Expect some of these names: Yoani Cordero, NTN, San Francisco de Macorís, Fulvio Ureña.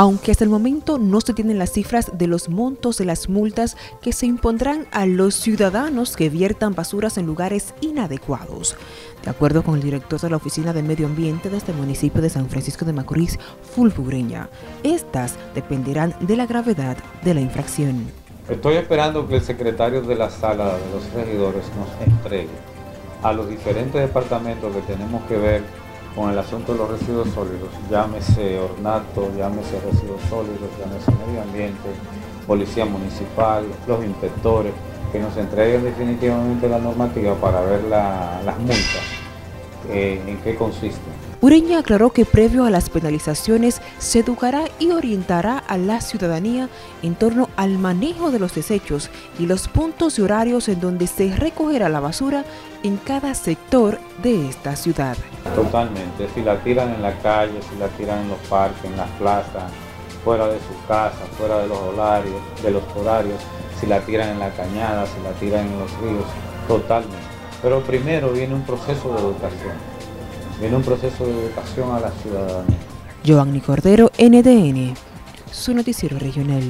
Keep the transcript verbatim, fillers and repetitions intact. aunque hasta el momento no se tienen las cifras de los montos de las multas que se impondrán a los ciudadanos que viertan basuras en lugares inadecuados. De acuerdo con el director de la Oficina de Medio Ambiente de este municipio de San Francisco de Macorís, Fulvio Ureña, estas dependerán de la gravedad de la infracción. Estoy esperando que el secretario de la sala de los regidores nos entregue a los diferentes departamentos que tenemos que ver con el asunto de los residuos sólidos, llámese ornato, llámese residuos sólidos, llámese medio ambiente, policía municipal, los inspectores, que nos entreguen definitivamente la normativa para ver la, las multas, eh, en qué consisten. Ureña aclaró que previo a las penalizaciones se educará y orientará a la ciudadanía en torno al manejo de los desechos y los puntos y horarios en donde se recogerá la basura en cada sector de esta ciudad. Totalmente, si la tiran en la calle, si la tiran en los parques, en las plazas, fuera de sus casas, fuera de los horarios, de los horarios, si la tiran en la cañada, si la tiran en los ríos, totalmente. Pero primero viene un proceso de educación. Viene un proceso de educación a la ciudadanía. Yoani Cordero, N T N, su noticiero regional.